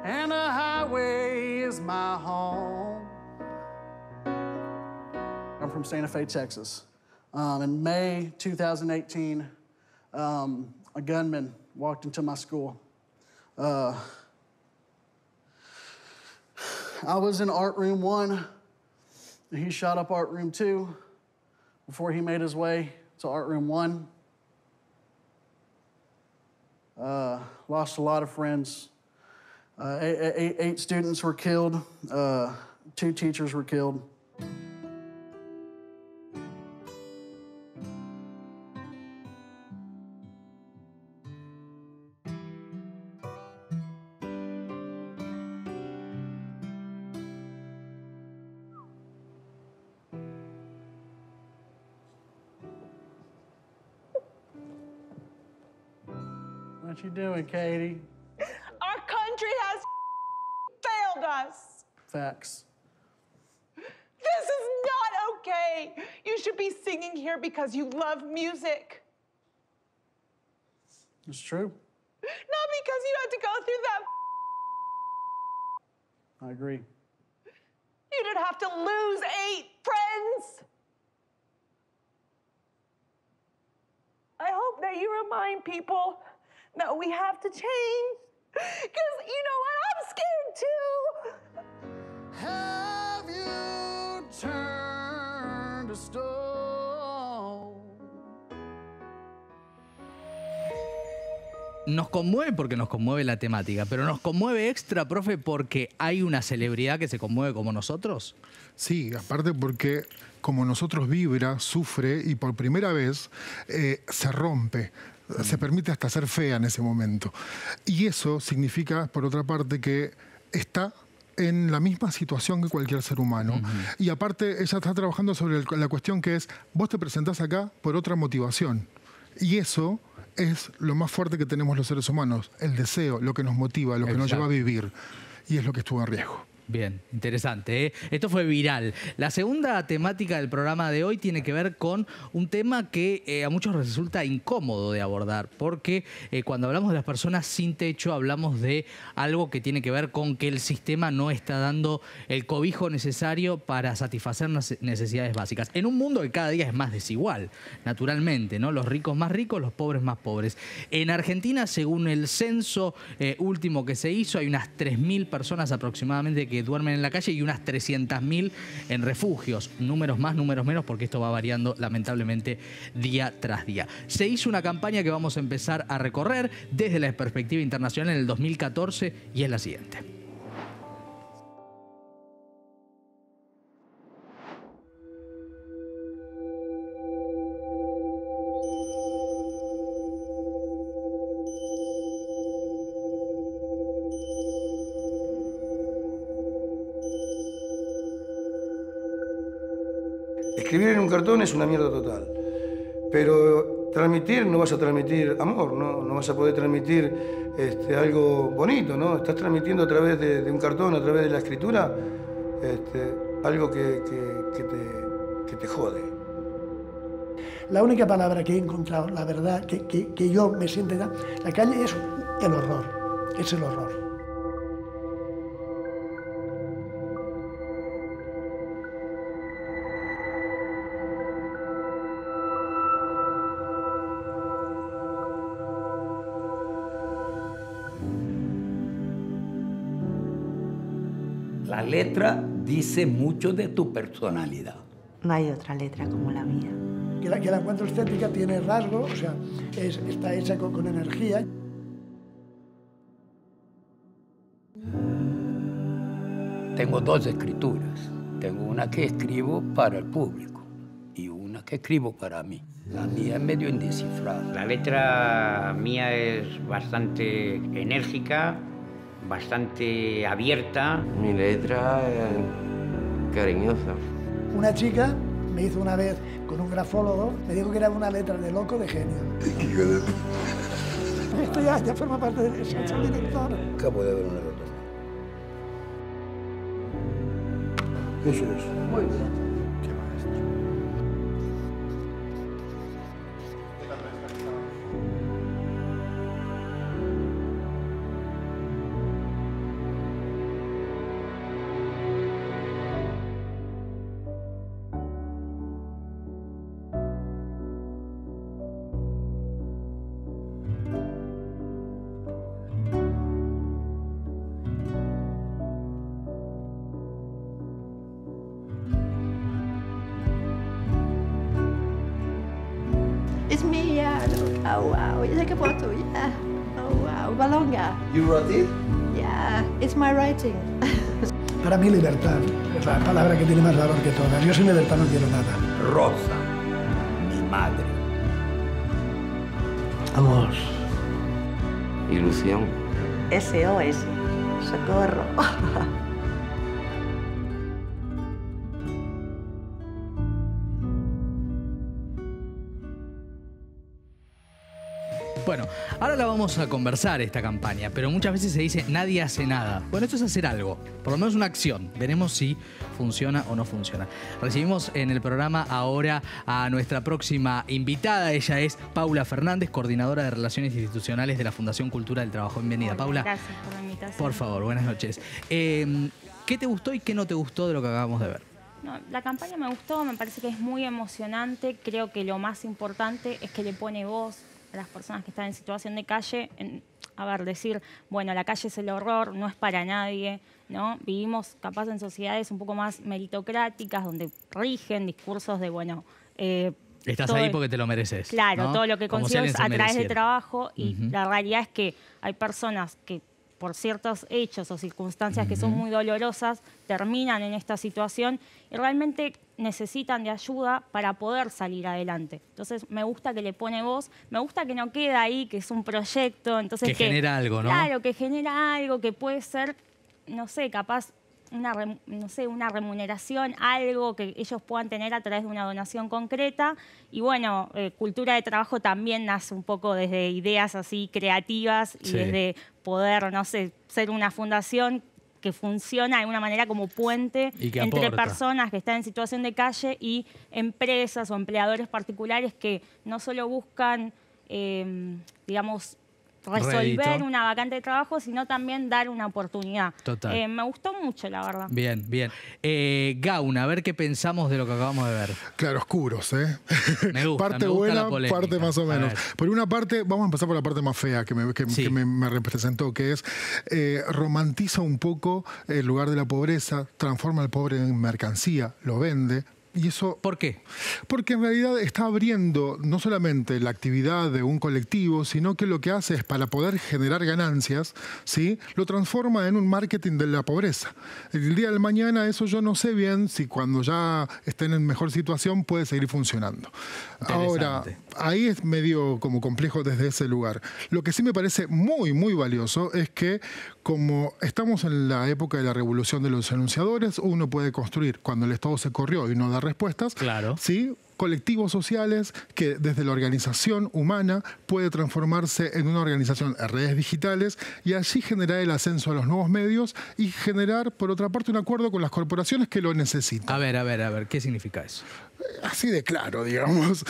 and a highway is my home. I'm from Santa Fe, Texas. Um, in May two thousand eighteen, um, a gunman walked into my school. Uh, I was in art room one, and he shot up art room two before he made his way to art room one. Uh, lost a lot of friends. Uh, eight, eight, eight students were killed. Uh, two teachers were killed. What you doing, Katie? Our country has failed us. Facts. This is not okay. You should be singing here because you love music. It's true. Not because you had to go through that. I agree. You didn't have to lose eight friends. I hope that you remind people no, we have to change, because you know what? I'm scared too. Have you turned to stone? Nos conmueve porque nos conmueve la temática, pero nos conmueve extra, profe, porque hay una celebridad que se conmueve como nosotros. Sí, aparte porque como nosotros vibra, sufre y por primera vez eh, se rompe. Se permite hasta ser fea en ese momento. Y eso significa, por otra parte, que está en la misma situación que cualquier ser humano. Uh-huh. Y aparte, ella está trabajando sobre el, la cuestión que es, vos te presentás acá por otra motivación. Y eso es lo más fuerte que tenemos los seres humanos, el deseo, lo que nos motiva, lo que Exacto. nos lleva a vivir. Y es lo que estuvo en riesgo. Bien, interesante, ¿eh? Esto fue viral. La segunda temática del programa de hoy tiene que ver con un tema que eh, a muchos resulta incómodo de abordar, porque eh, cuando hablamos de las personas sin techo, hablamos de algo que tiene que ver con que el sistema no está dando el cobijo necesario para satisfacer necesidades básicas. En un mundo que cada día es más desigual, naturalmente, ¿no? Los ricos más ricos, los pobres más pobres. En Argentina, según el censo eh, último que se hizo, hay unas tres mil personas aproximadamente que duermen en la calle y unas trescientas mil en refugios. Números más, números menos, porque esto va variando lamentablemente día tras día. Se hizo una campaña que vamos a empezar a recorrer desde la perspectiva internacional en el dos mil catorce y es la siguiente. Escribir en un cartón es una mierda total, pero transmitir, no vas a transmitir amor, no, no vas a poder transmitir este, algo bonito, ¿no? Estás transmitiendo a través de, de un cartón, a través de la escritura, este, algo que, que, que, te, que te jode. La única palabra que he encontrado, la verdad, que, que, que yo me siento en la calle es el horror, es el horror. La letra dice mucho de tu personalidad. No hay otra letra como la mía. Que la, que la encuentro estética, tiene rasgos, o sea, es, está hecha con, con energía. Tengo dos escrituras. Tengo una que escribo para el público y una que escribo para mí. La mía es medio indescifrable. La letra mía es bastante enérgica, bastante abierta. Mi letra es cariñosa. Una chica me hizo una vez con un grafólogo, me dijo que era una letra de loco de genio. Esto ya, ya forma parte del director. Acá puede haber una letra. Eso es. Muy bien. Qué maestro. It's me, yeah. Oh, wow. You take a photo, yeah. Oh, wow. Balonga. You wrote it? Yeah, it's my writing. Para mí, libertad es la palabra que tiene más valor que todas. Yo sin libertad no quiero nada. Rosa, mi madre. Amor. Ilusión. S O S. Socorro. Bueno, ahora la vamos a conversar esta campaña, pero muchas veces se dice nadie hace nada. Bueno, esto es hacer algo, por lo menos una acción. Veremos si funciona o no funciona. Recibimos en el programa ahora a nuestra próxima invitada. Ella es Paula Fernández, coordinadora de Relaciones Institucionales de la Fundación Cultura del Trabajo. Bienvenida, Paula. Gracias por la invitación. Por favor, buenas noches. Eh, ¿Qué te gustó y qué no te gustó de lo que acabamos de ver? No, la campaña me gustó, me parece que es muy emocionante. Creo que lo más importante es que le pone voz a las personas que están en situación de calle, en, a ver, decir, bueno, la calle es el horror, no es para nadie, ¿no? Vivimos capaz en sociedades un poco más meritocráticas, donde rigen discursos de, bueno... Eh, Estás todo, ahí porque te lo mereces. Claro, ¿no? Todo lo que consigues a través de trabajo y uh-huh. La realidad es que hay personas que por ciertos hechos o circunstancias uh-huh. que son muy dolorosas, terminan en esta situación y realmente... necesitan de ayuda para poder salir adelante. Entonces, me gusta que le pone voz, me gusta que no queda ahí, que es un proyecto. Entonces, que, que genera algo, ¿no? Claro, que genera algo, que puede ser, no sé, capaz, una, no sé, una remuneración, algo que ellos puedan tener a través de una donación concreta. Y bueno, eh, Cultura de Trabajo también nace un poco desde ideas así creativas y sí. Desde poder, no sé, ser una fundación que funciona de alguna manera como puente entre aporta. Personas que están en situación de calle y empresas o empleadores particulares que no solo buscan, eh, digamos, resolver Redito. Una vacante de trabajo, sino también dar una oportunidad. Total. Eh, me gustó mucho, la verdad. Bien, bien. Eh, Gauna, a ver qué pensamos de lo que acabamos de ver. Claro, oscuros, ¿eh? Me gusta, parte me gusta buena, la polémica. Parte más o menos. Por una parte, vamos a empezar por la parte más fea que me, que, sí. que me, me representó, que es eh, romantiza un poco el lugar de la pobreza, transforma al pobre en mercancía, lo vende. Y eso, ¿por qué? Porque en realidad está abriendo no solamente la actividad de un colectivo, sino que lo que hace es para poder generar ganancias, ¿sí? Lo transforma en un marketing de la pobreza. El día del mañana eso yo no sé bien si cuando ya estén en mejor situación puede seguir funcionando. Ahora, ahí es medio como complejo desde ese lugar. Lo que sí me parece muy, muy valioso es que como estamos en la época de la revolución de los enunciadores, uno puede construir cuando el Estado se corrió y no da respuestas, claro. ¿Sí? Colectivos sociales que desde la organización humana puede transformarse en una organización en redes digitales y allí generar el ascenso a los nuevos medios y generar, por otra parte, un acuerdo con las corporaciones que lo necesitan. A ver, a ver, a ver, ¿qué significa eso? Así de claro, digamos.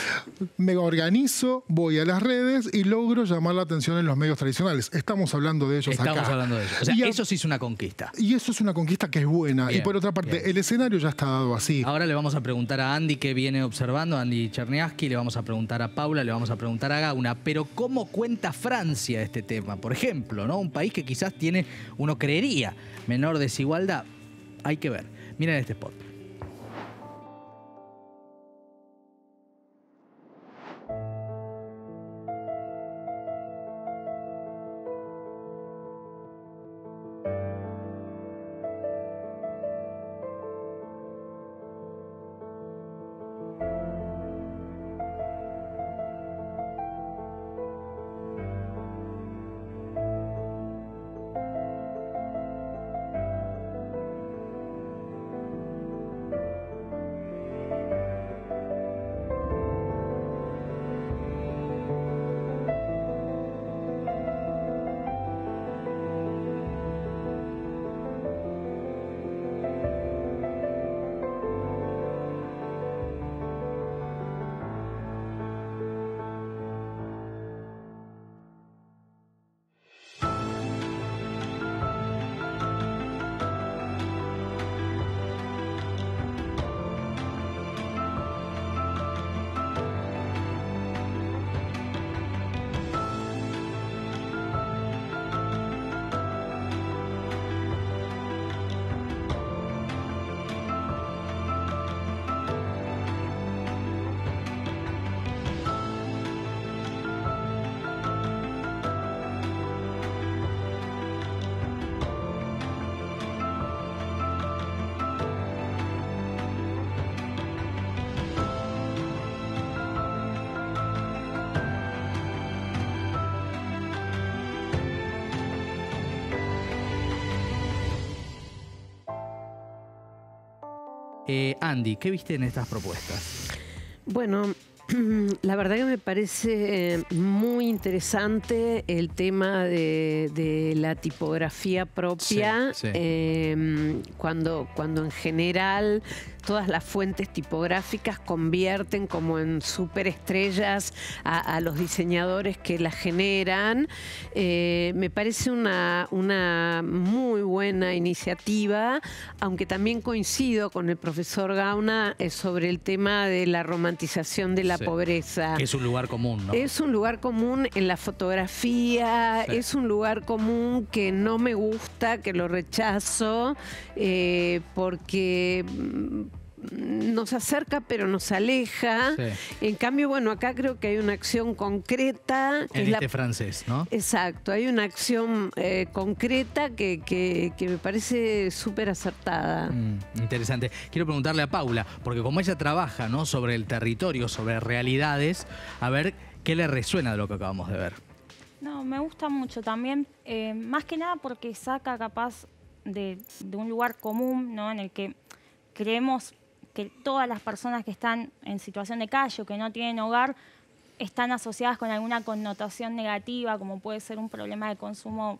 Me organizo, voy a las redes y logro llamar la atención en los medios tradicionales. Estamos hablando de ellos acá. Estamos hablando de ellos. O sea, y eso sí es una conquista. Y eso es una conquista que es buena. Bien, y por otra parte, bien. El escenario ya está dado así. Ahora le vamos a preguntar a Andy, que viene observando, Andy Cherniaski, le vamos a preguntar a Paula, le vamos a preguntar a Gauna, pero ¿cómo cuenta Francia este tema? Por ejemplo, ¿no? Un país que quizás tiene, uno creería, menor desigualdad. Hay que ver. Miren este spot. Eh, Andy, ¿qué viste en estas propuestas? Bueno, la verdad que me parece muy interesante el tema de, de la tipografía propia, sí, sí. Eh, cuando, cuando en general todas las fuentes tipográficas convierten como en superestrellas a, a los diseñadores que las generan. Eh, me parece una, una muy buena iniciativa, aunque también coincido con el profesor Gauna eh, sobre el tema de la romantización de la sí. pobreza. Es un lugar común, ¿no? Es un lugar común en la fotografía, sí. es un lugar común que no me gusta, que lo rechazo, eh, porque nos acerca pero nos aleja. Sí. En cambio, bueno, acá creo que hay una acción concreta. En este la... francés, ¿no? Exacto, hay una acción eh, concreta que, que, que me parece súper acertada. Mm, interesante. Quiero preguntarle a Paula, porque como ella trabaja, ¿no?, sobre el territorio, sobre realidades, a ver qué le resuena de lo que acabamos de ver. No, me gusta mucho también, eh, más que nada porque saca capaz de, de un lugar común, ¿no?, en el que creemos que todas las personas que están en situación de calle o que no tienen hogar están asociadas con alguna connotación negativa, como puede ser un problema de consumo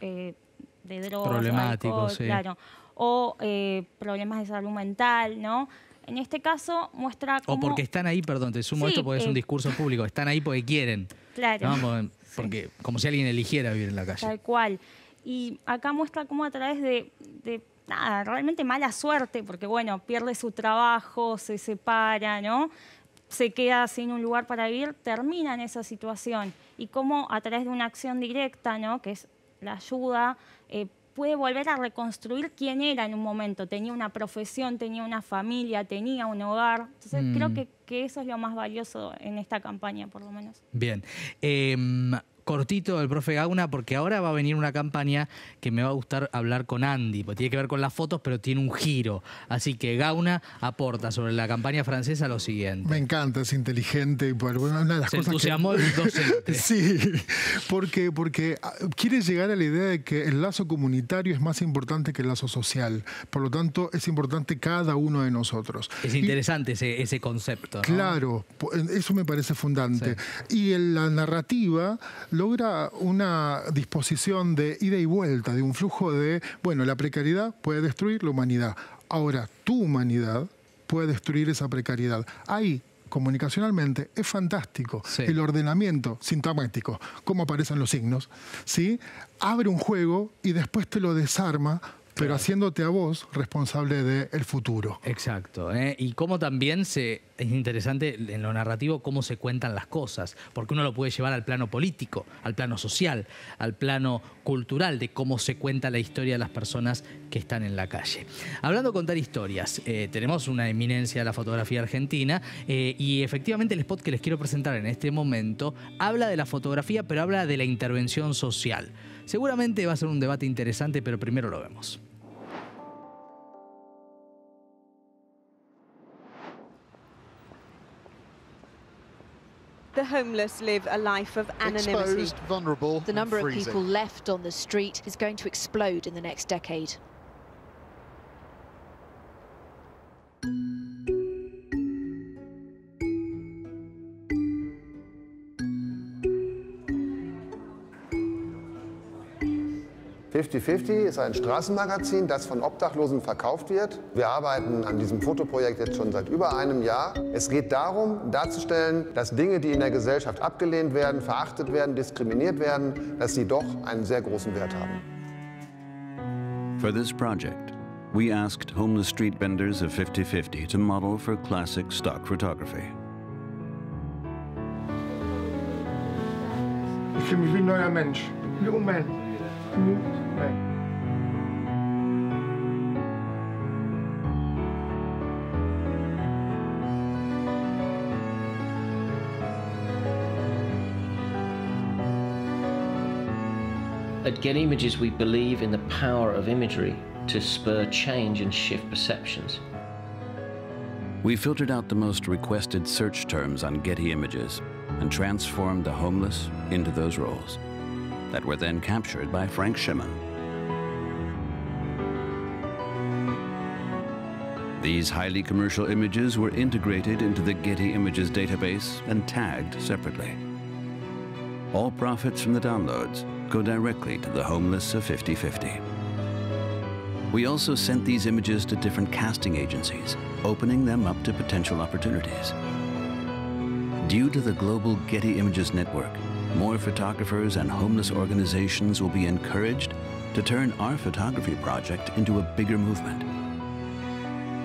eh, de drogas, problemático, alcohol, sí. claro, o eh, problemas de salud mental, ¿no? En este caso muestra cómo... O porque están ahí, perdón, te sumo sí, esto porque eh... es un discurso público, están ahí porque quieren, claro, ¿no? Porque sí. como si alguien eligiera vivir en la calle. Tal cual. Y acá muestra cómo a través de... de nada, realmente mala suerte, porque bueno, pierde su trabajo, se separa, ¿no? Se queda sin un lugar para vivir, termina en esa situación. Y cómo a través de una acción directa, ¿no?, que es la ayuda, eh, puede volver a reconstruir quién era en un momento. Tenía una profesión, tenía una familia, tenía un hogar. Entonces mm. creo que, que eso es lo más valioso en esta campaña, por lo menos. Bien. Eh... Cortito del profe Gauna, porque ahora va a venir una campaña que me va a gustar hablar con Andy, porque tiene que ver con las fotos, pero tiene un giro. Así que Gauna aporta sobre la campaña francesa lo siguiente. Me encanta, es inteligente. Y bueno, una de las Se cosas entusiasmó que... el docente. Sí, porque, porque quiere llegar a la idea de que el lazo comunitario es más importante que el lazo social. Por lo tanto, es importante cada uno de nosotros. Es interesante y... ese, ese concepto, ¿no? Claro, eso me parece fundante. Sí. Y en la narrativa... logra una disposición de ida y vuelta, de un flujo de, bueno, la precariedad puede destruir la humanidad. Ahora, tu humanidad puede destruir esa precariedad. Ahí, comunicacionalmente, es fantástico. Sí. El ordenamiento sintomático, cómo aparecen los signos, ¿sí? Abre un juego y después te lo desarma, pero claro. haciéndote a vos responsable del futuro. Exacto. ¿eh? Y cómo también se, es interesante en lo narrativo cómo se cuentan las cosas, porque uno lo puede llevar al plano político, al plano social, al plano cultural, de cómo se cuenta la historia de las personas que están en la calle. Hablando de contar historias, eh, tenemos una eminencia de la fotografía argentina eh, y efectivamente el spot que les quiero presentar en este momento habla de la fotografía, pero habla de la intervención social. Seguramente va a ser un debate interesante, pero primero lo vemos. The homeless live a life of anonymity. Exposed, vulnerable, the number of people left on the street is going to explode in the next decade. fifty fifty ist ein Straßenmagazin, das von Obdachlosen verkauft wird. Wir arbeiten an diesem Fotoprojekt jetzt schon seit über einem Jahr. Es geht darum, darzustellen, dass Dinge, die in der Gesellschaft abgelehnt werden, verachtet werden, diskriminiert werden, dass sie doch einen sehr großen Wert haben. For this project, we asked homeless street vendors of fifty fifty to model for classic stock photography. Ich fühle mich wie ein neuer Mensch, wie ein Mensch. At Getty Images, we believe in the power of imagery to spur change and shift perceptions. We filtered out the most requested search terms on Getty Images and transformed the homeless into those roles that were then captured by Frank Schimann. These highly commercial images were integrated into the Getty Images database and tagged separately. All profits from the downloads go directly to the homeless of fifty fifty. We also sent these images to different casting agencies, opening them up to potential opportunities. Due to the global Getty Images network, more photographers and homeless organizations will be encouraged to turn our photography project into a bigger movement.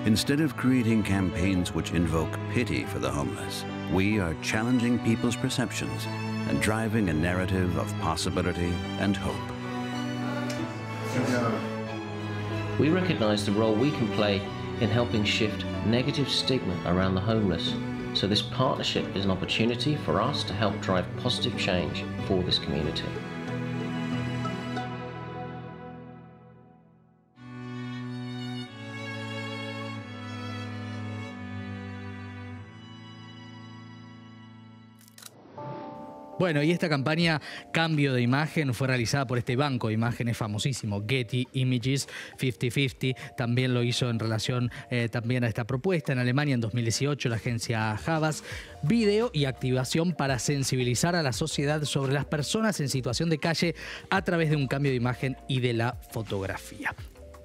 Instead of creating campaigns which invoke pity for the homeless, we are challenging people's perceptions and driving a narrative of possibility and hope. We recognize the role we can play in helping shift negative stigma around the homeless. So this partnership is an opportunity for us to help drive positive change for this community. Bueno, y esta campaña Cambio de Imagen fue realizada por este banco de imágenes famosísimo, Getty Images cincuenta cincuenta. También lo hizo en relación eh, también a esta propuesta. En Alemania, en dos mil dieciocho, la agencia Havas, video y activación para sensibilizar a la sociedad sobre las personas en situación de calle a través de un cambio de imagen y de la fotografía.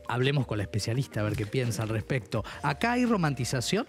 Hablemos con la especialista a ver qué piensa al respecto. ¿Acá hay romantización?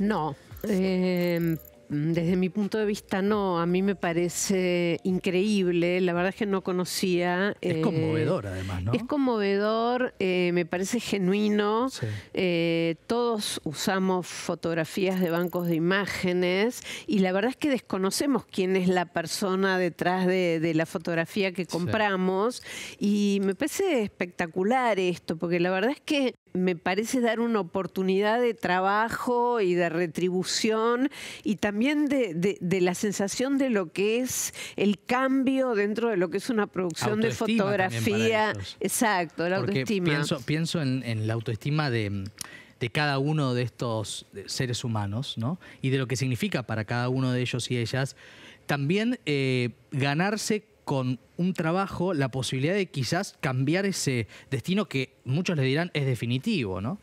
No. Eh... Desde mi punto de vista, no. A mí me parece increíble. La verdad es que no conocía. Es eh, conmovedor, además, ¿no? Es conmovedor, eh, me parece genuino. Sí. Eh, todos usamos fotografías de bancos de imágenes y la verdad es que desconocemos quién es la persona detrás de, de la fotografía que compramos. Sí. Y me parece espectacular esto, porque la verdad es que me parece dar una oportunidad de trabajo y de retribución y también de, de, de la sensación de lo que es el cambio dentro de lo que es una producción de fotografía. Exacto, la autoestima. Pienso, pienso en, en la autoestima de... de cada uno de estos seres humanos, ¿no? Y de lo que significa para cada uno de ellos y ellas. También eh, ganarse con un trabajo la posibilidad de quizás cambiar ese destino que muchos le dirán es definitivo, ¿no?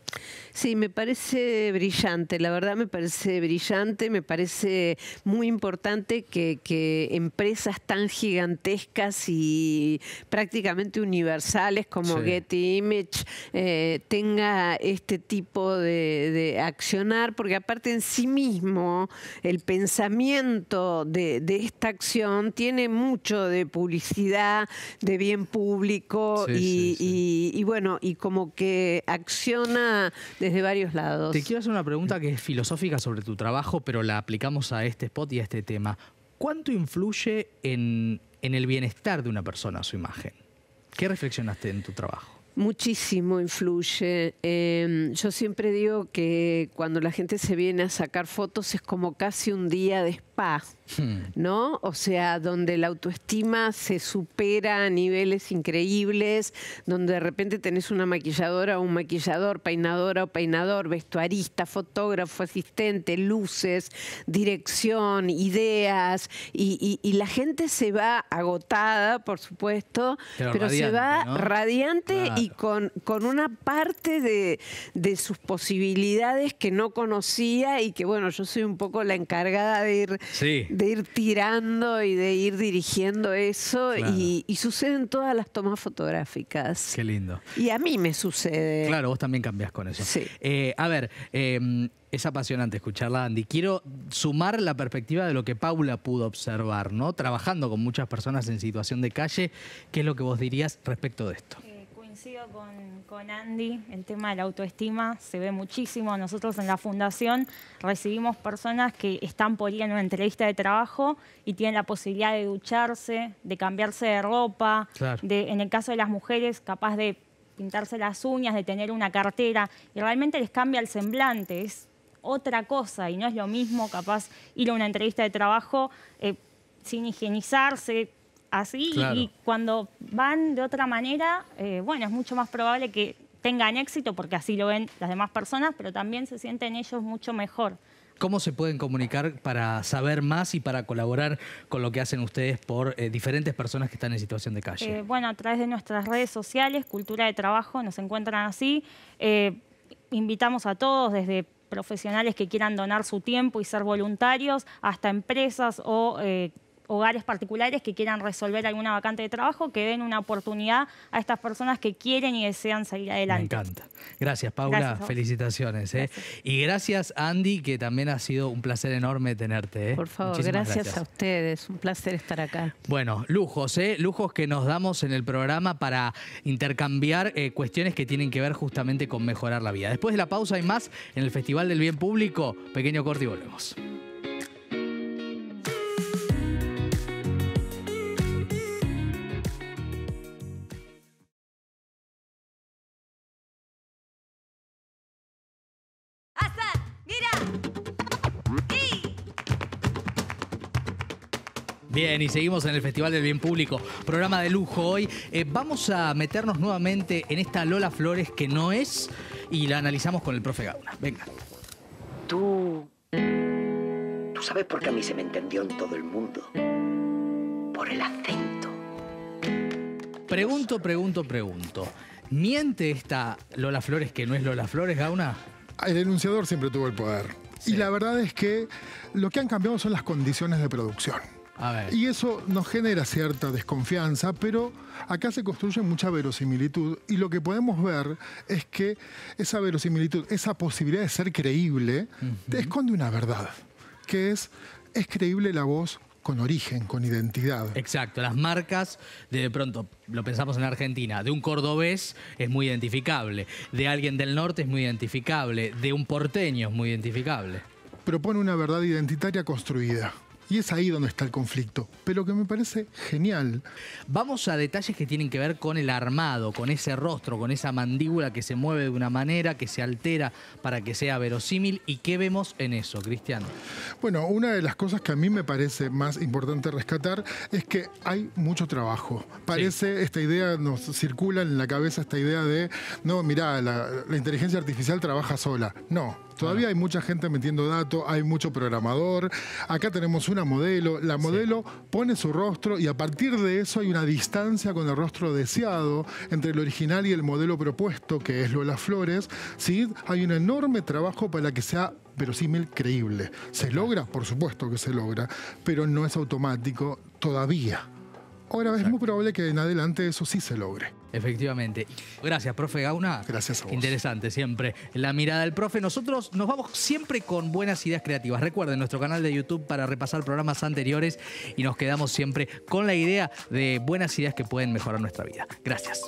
Sí, me parece brillante, la verdad me parece brillante, me parece muy importante que, que empresas tan gigantescas y prácticamente universales como sí. Getty Images eh, tenga este tipo de, de accionar, porque aparte en sí mismo el pensamiento de, de esta acción tiene mucho de publicidad, de bien público sí, y, sí, sí. Y, y bueno, y como que acciona desde varios lados. Te quiero hacer una pregunta que es filosófica sobre tu trabajo, pero la aplicamos a este spot y a este tema. ¿Cuánto influye en, en el bienestar de una persona su imagen? ¿Qué reflexionaste en tu trabajo? Muchísimo influye. Eh, yo siempre digo que cuando la gente se viene a sacar fotos es como casi un día de spa, ¿no? O sea, donde la autoestima se supera a niveles increíbles, donde de repente tenés una maquilladora o un maquillador, peinadora o peinador, vestuarista, fotógrafo, asistente, luces, dirección, ideas, y, y, y la gente se va agotada, por supuesto, pero, pero radiante, se va ¿no? radiante claro. Y con, con una parte de, de sus posibilidades que no conocía y que, bueno, yo soy un poco la encargada de ir, sí. de ir tirando y de ir dirigiendo eso. Claro. Y, y suceden todas las tomas fotográficas. Qué lindo. Y a mí me sucede. Claro, vos también cambiás con eso. Sí. Eh, a ver... Eh, Es apasionante escucharla, Andy. Quiero sumar la perspectiva de lo que Paula pudo observar, ¿no? Trabajando con muchas personas en situación de calle. ¿Qué es lo que vos dirías respecto de esto? Eh, coincido con, con Andy. El tema de la autoestima se ve muchísimo. Nosotros en la Fundación recibimos personas que están por ir en una entrevista de trabajo y tienen la posibilidad de ducharse, de cambiarse de ropa. Claro. De, en el caso de las mujeres, capaz de pintarse las uñas, de tener una cartera. Y realmente les cambia el semblante. Es otra cosa y no es lo mismo capaz ir a una entrevista de trabajo eh, sin higienizarse así claro. Y cuando van de otra manera, eh, bueno, es mucho más probable que tengan éxito porque así lo ven las demás personas, pero también se sienten ellos mucho mejor. ¿Cómo se pueden comunicar para saber más y para colaborar con lo que hacen ustedes por eh, diferentes personas que están en situación de calle? Eh, bueno, a través de nuestras redes sociales, Cultura de Trabajo, nos encuentran así. Eh, invitamos a todos, desde profesionales que quieran donar su tiempo y ser voluntarios, hasta empresas o eh, hogares particulares que quieran resolver alguna vacante de trabajo, que den una oportunidad a estas personas que quieren y desean salir adelante. Me encanta. Gracias, Paula. Gracias, felicitaciones. ¿eh? Gracias. Y gracias, Andy, que también ha sido un placer enorme tenerte. ¿eh? Por favor, gracias, gracias a ustedes. Un placer estar acá. Bueno, lujos, ¿eh? lujos que nos damos en el programa para intercambiar eh, cuestiones que tienen que ver justamente con mejorar la vida. Después de la pausa hay más en el Festival del Bien Público. Pequeño corte y volvemos. Bien, y seguimos en el Festival del Bien Público, programa de lujo hoy. Eh, vamos a meternos nuevamente en esta Lola Flores que no es, y la analizamos con el profe Gauna. Venga. Tú... Tú sabes por qué a mí se me entendió en todo el mundo. Por el acento. Pregunto, pregunto, pregunto. ¿Miente esta Lola Flores que no es Lola Flores, Gauna? El enunciador siempre tuvo el poder. Sí. Y la verdad es que lo que han cambiado son las condiciones de producción. A ver. Y eso nos genera cierta desconfianza, pero acá se construye mucha verosimilitud y lo que podemos ver es que esa verosimilitud, esa posibilidad de ser creíble, uh-huh. te esconde una verdad, que es, es creíble la voz con origen, con identidad. Exacto, las marcas, de, de pronto, lo pensamos en Argentina, de un cordobés es muy identificable, de alguien del norte es muy identificable, de un porteño es muy identificable. Propone una verdad identitaria construida. Y es ahí donde está el conflicto, pero que me parece genial. Vamos a detalles que tienen que ver con el armado, con ese rostro, con esa mandíbula que se mueve de una manera, que se altera para que sea verosímil. ¿Y qué vemos en eso, Cristiano? Bueno, una de las cosas que a mí me parece más importante rescatar es que hay mucho trabajo. Parece, sí. esta idea, nos circula en la cabeza esta idea de, no, mirá, la, la inteligencia artificial trabaja sola. No. Todavía hay mucha gente metiendo datos, hay mucho programador. Acá tenemos una modelo. La modelo sí. pone su rostro y a partir de eso hay una distancia con el rostro deseado entre el original y el modelo propuesto, que es Lola Flores. ¿Sí? Hay un enorme trabajo para que sea verosímil, creíble. ¿Se logra? Por supuesto que se logra, pero no es automático todavía. Ahora es muy probable que en adelante eso sí se logre. Efectivamente. Gracias, profe Gauna. Gracias a vos. Interesante siempre la mirada del profe. Nosotros nos vamos siempre con buenas ideas creativas. Recuerden nuestro canal de YouTube para repasar programas anteriores y nos quedamos siempre con la idea de buenas ideas que pueden mejorar nuestra vida. Gracias.